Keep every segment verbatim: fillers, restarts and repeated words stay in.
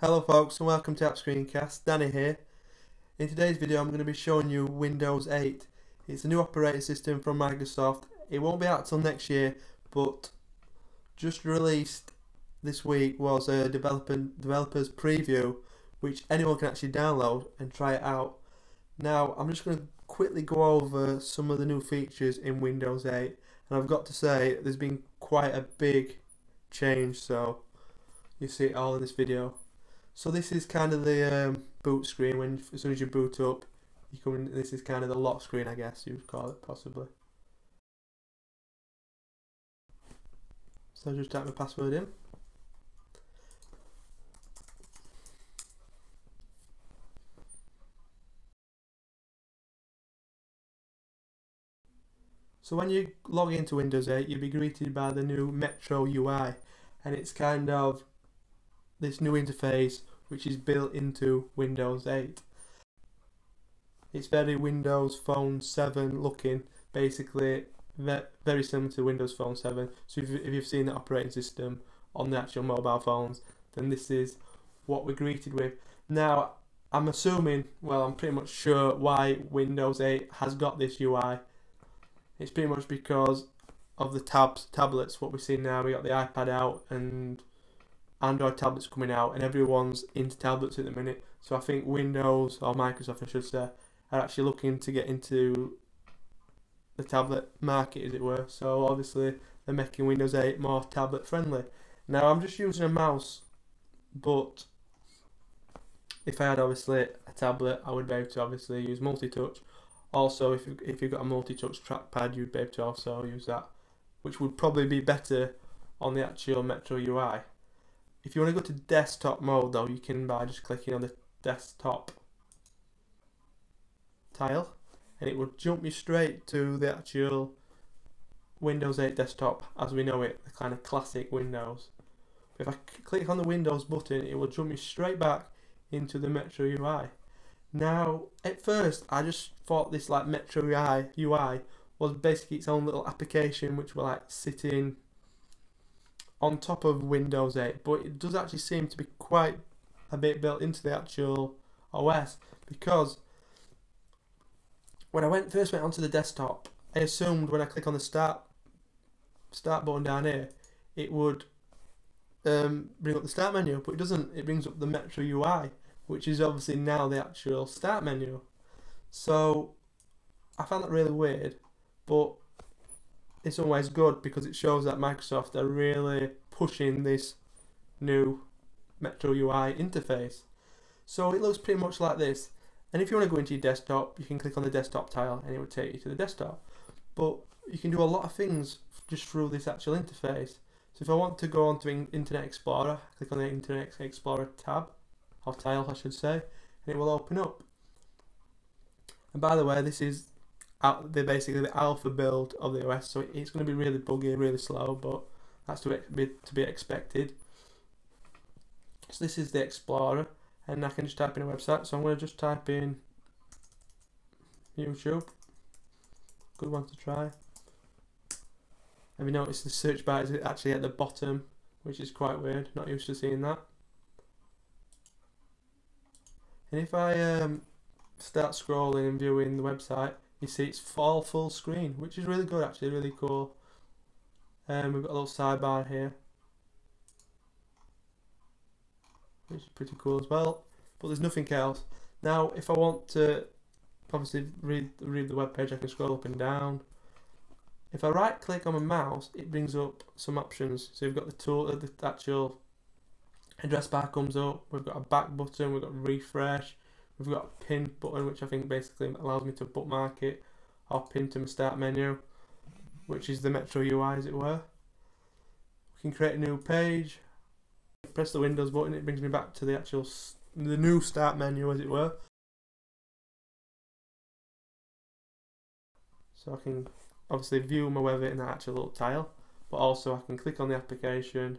Hello folks and welcome to AppScreencast, Danny here. In today's video I'm going to be showing you Windows eight. It's a new operating system from Microsoft. It won't be out till next year, but just released this week was a developer, developer's preview which anyone can actually download and try it out. Now I'm just going to quickly go over some of the new features in Windows eight, and I've got to say there's been quite a big change, so you see it all in this video. So this is kind of the um, boot screen. When as soon as you boot up, you come in, this is kind of the lock screen, I guess you would call it, possibly. So I just type my password in. So when you log into Windows eight, you'll be greeted by the new Metro U I, and it's kind of this new interface which is built into Windows eight. It's very Windows Phone seven looking, basically very similar to Windows Phone seven. So if you've seen the operating system on the actual mobile phones, then this is what we're greeted with. Now I'm assuming, well I'm pretty much sure why Windows eight has got this U I. It's pretty much because of the tabs, tablets, what we see now. We got the iPad out and Android tablets coming out, and everyone's into tablets at the minute. So I think Windows, or Microsoft I should say, are actually looking to get into the tablet market, as it were. So obviously they're making Windows eight more tablet friendly. Now I'm just using a mouse, but if I had obviously a tablet I would be able to obviously use multi-touch. Also if, if you've got a multi-touch trackpad you'd be able to also use that, which would probably be better on the actual Metro U I. If you want to go to desktop mode though, you can by just clicking on the desktop tile, and it will jump you straight to the actual Windows eight desktop as we know it, the kind of classic Windows. But if I click on the Windows button, it will jump me straight back into the Metro U I. Now at first I just thought this like Metro U I was basically its own little application which will like sit in on top of Windows eight, but it does actually seem to be quite a bit built into the actual O S, because when I went first went onto the desktop, I assumed when I click on the start start button down here it would um, bring up the start menu, but it doesn't. It brings up the Metro U I, which is obviously now the actual start menu. So I found that really weird, but it's always good because it shows that Microsoft are really pushing this new Metro U I interface. So it looks pretty much like this, and if you want to go into your desktop you can click on the desktop tile and it will take you to the desktop, but you can do a lot of things just through this actual interface. So if I want to go on to Internet Explorer, click on the Internet Explorer tab, or tile I should say, and it will open up. And by the way, this is Out, they're basically the alpha build of the O S, so it's going to be really buggy, really slow, but that's to be, to be expected. So this is the Explorer, and I can just type in a website, so I'm going to just type in YouTube, good one to try. Have you noticed the search bar is actually at the bottom, which is quite weird, not used to seeing that. And if I um, start scrolling and viewing the website, you see it's full full screen, which is really good actually, really cool. And um, we've got a little sidebar here, which is pretty cool as well, but there's nothing else. Now if I want to obviously read, read the web page, I can scroll up and down. If I right click on my mouse, it brings up some options. So we've got the tool, the actual address bar comes up, we've got a back button, we've got refresh, we've got a pin button, which I think basically allows me to bookmark it or pin to my start menu, which is the Metro U I as it were. We can create a new page, press the Windows button, it brings me back to the actual the new start menu as it were. So I can obviously view my web in that actual little tile, but also I can click on the application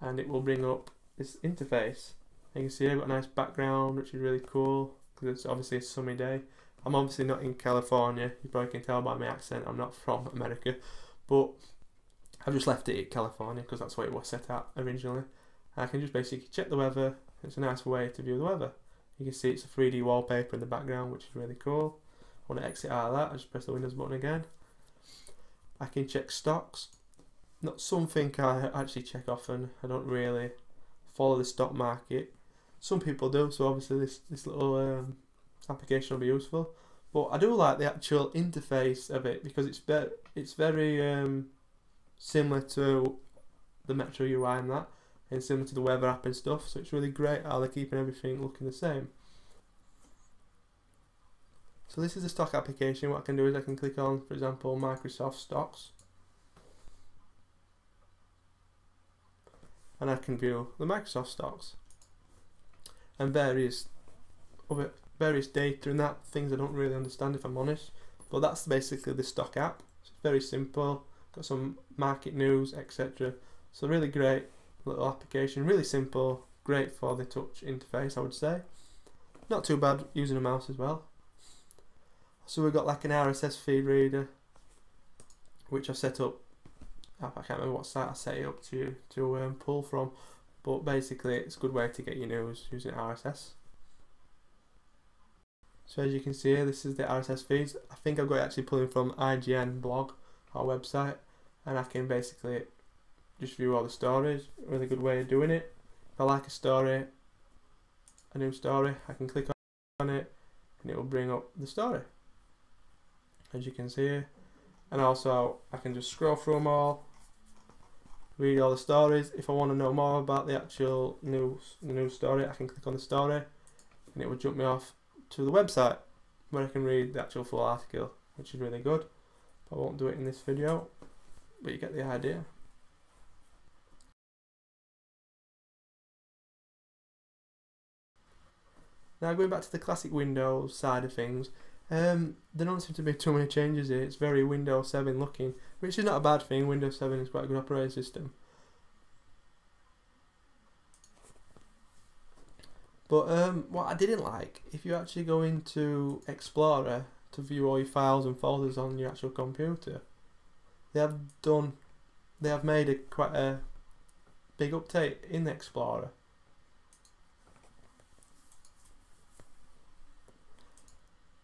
and it will bring up this interface. You can see I've got a nice background, which is really cool because it's obviously a sunny day. I'm obviously not in California, you probably can tell by my accent I'm not from America, but I've just left it at California because that's what it was set at originally. I can just basically check the weather It's a nice way to view the weather. You can see it's a three D wallpaper in the background, which is really cool. I want to exit out of that, I just press the Windows button again. I can check stocks. Not something I actually check often. I don't really follow the stock market. Some people do, so obviously this, this little um, application will be useful. But I do like the actual interface of it, because it's, be it's very um, similar to the Metro U I and that, and similar to the weather app and stuff, so it's really great how they're keeping everything looking the same. So this is the stock application. What I can do is I can click on, for example, Microsoft stocks, and I can view the Microsoft stocks and various other various data and that, things I don't really understand if I'm honest, but that's basically the stock app. It's very simple, got some market news, et cetera. So really great little application, really simple, great for the touch interface I would say. Not too bad using a mouse as well. So we've got like an R S S feed reader, which I've set up. I can't remember what site I set it up to to um, pull from, but basically it's a good way to get your news using R S S. So as you can see here, this is the R S S feeds. I think I've got it actually pulling from I G N blog, our website, and I can basically just view all the stories. Really good way of doing it. If I like a story, a new story, I can click on it and it will bring up the story, as you can see here. And also I can just scroll through them all, read all the stories. If I want to know more about the actual news, the news story, I can click on the story and it will jump me off to the website where I can read the actual full article, which is really good. I won't do it in this video, but you get the idea. Now going back to the classic Windows side of things, um, there don't seem to be too many changes here. It's very Windows seven looking, which is not a bad thing. Windows seven is quite a good operating system. But um, what I didn't like, if you actually go into Explorer to view all your files and folders on your actual computer, they have done, they have made a quite a big update in Explorer.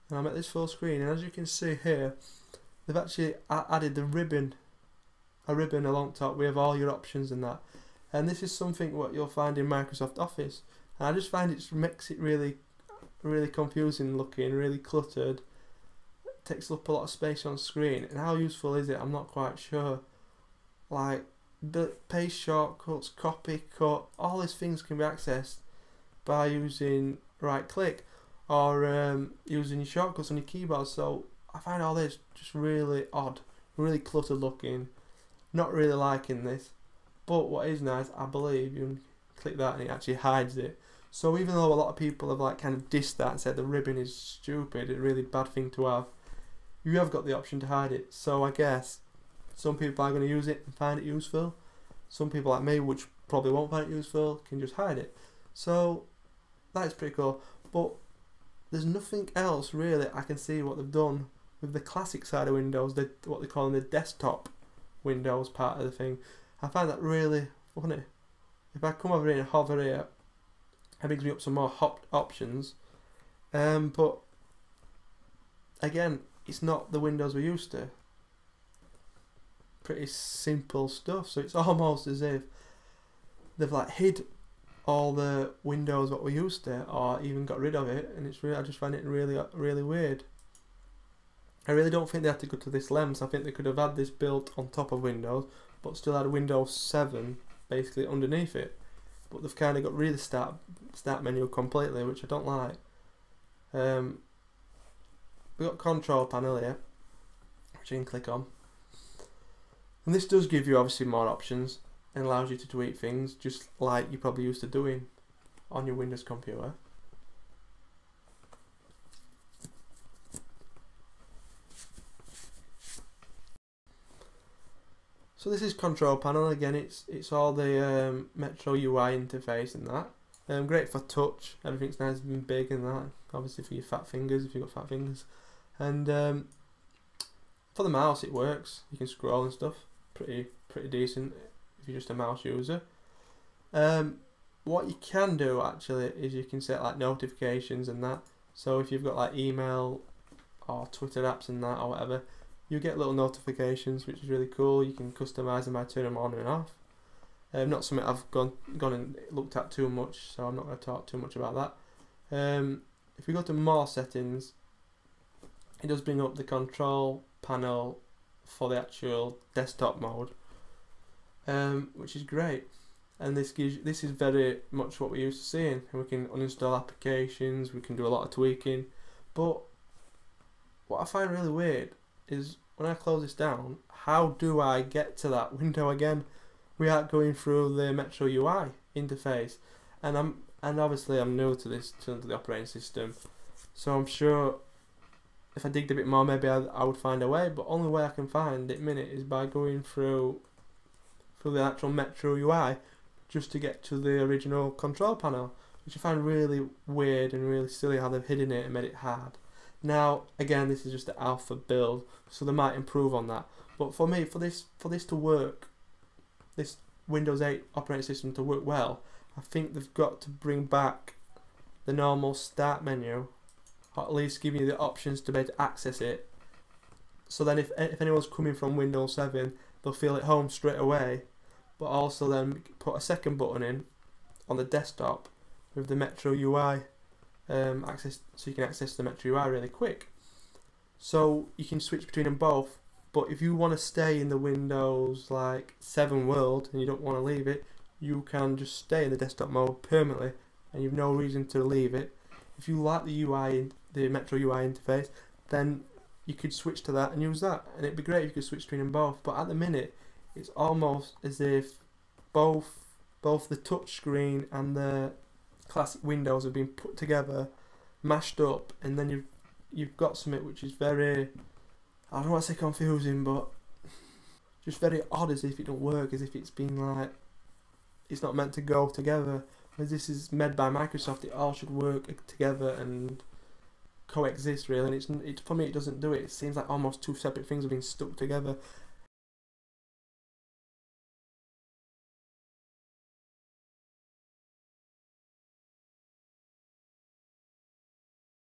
And I make this full screen, and as you can see here, they've actually added the ribbon, a ribbon along top. We have all your options and that, and this is something what you'll find in Microsoft Office. And I just find it makes it really, really confusing looking, really cluttered. Takes up a lot of space on screen, and how useful is it? I'm not quite sure. Like, but paste shortcuts, copy, cut, all these things can be accessed by using right click or um, using your shortcuts on your keyboard. So I find all this just really odd, really cluttered looking. Not really liking this, but what is nice, I believe you click that and it actually hides it. So even though a lot of people have like kind of dissed that and said the ribbon is stupid, it's a really bad thing to have, you have got the option to hide it. So I guess some people are going to use it and find it useful. Some people like me, which probably won't find it useful, can just hide it. So that's pretty cool. But there's nothing else really I can see what they've done with the classic side of Windows, the, what they're calling the desktop Windows part of the thing. I find that really funny. If I come over here and hover here, it brings me up some more hot options. Um, but again, it's not the Windows we're used to. Pretty simple stuff, so it's almost as if they've like hid all the Windows what we're used to, or even got rid of it, and it's really, I just find it really, really weird. I really don't think they had to go to this length. I think they could have had this built on top of Windows, but still had Windows seven basically underneath it. But they've kind of got rid of the start, start menu completely, which I don't like. Um, We've got control panel here, which you can click on. And this does give you obviously more options and allows you to tweak things just like you're probably used to doing on your Windows computer. So this is control panel again. It's it's all the um, Metro U I interface and that. Um, great for touch. Everything's nice and big and that. Obviously for your fat fingers, if you've got fat fingers. And um, for the mouse it works, you can scroll and stuff, pretty pretty decent if you're just a mouse user. Um, what you can do actually is you can set like notifications and that. So if you've got like email or Twitter apps and that or whatever, you get little notifications, which is really cool. You can customize them by turning them on and off. Um, not something I've gone gone and looked at too much, so I'm not going to talk too much about that. Um, if we go to more settings, it does bring up the control panel for the actual desktop mode, um, which is great. And this gives this is very much what we're used to seeing. We can uninstall applications. We can do a lot of tweaking. But what I find really weird is when I close this down, how do I get to that window again? We are going through the Metro U I interface, and I'm and obviously I'm new to this to the operating system, so I'm sure if I digged a bit more, maybe I, I would find a way. But only way I can find at the minute is by going through through the actual Metro U I just to get to the original control panel, which I find really weird and really silly how they've hidden it and made it hard. Now again, this is just the alpha build, so they might improve on that. But for me, for this for this to work, this Windows eight operating system to work well, I think they've got to bring back the normal start menu, or at least give you the options to be able to access it. So then if, if anyone's coming from Windows seven, they'll feel at home straight away, but also then put a second button in on the desktop with the Metro U I um, access, so you can access the Metro U I really quick. So you can switch between them both. But if you want to stay in the Windows like seven world and you don't want to leave it, you can just stay in the desktop mode permanently, and you've no reason to leave it. If you like the U I, the Metro U I interface, then you could switch to that and use that, and it'd be great if you could switch between them both. But at the minute, it's almost as if both both the touchscreen and the classic Windows have been put together, mashed up, and then you've you've got something which is very, I don't want to say confusing, but just very odd, as if it don't work, as if it's been like, it's not meant to go together. As this is made by Microsoft, it all should work together and coexist really, and it's, it, for me it doesn't do it. It seems like almost two separate things have been stuck together,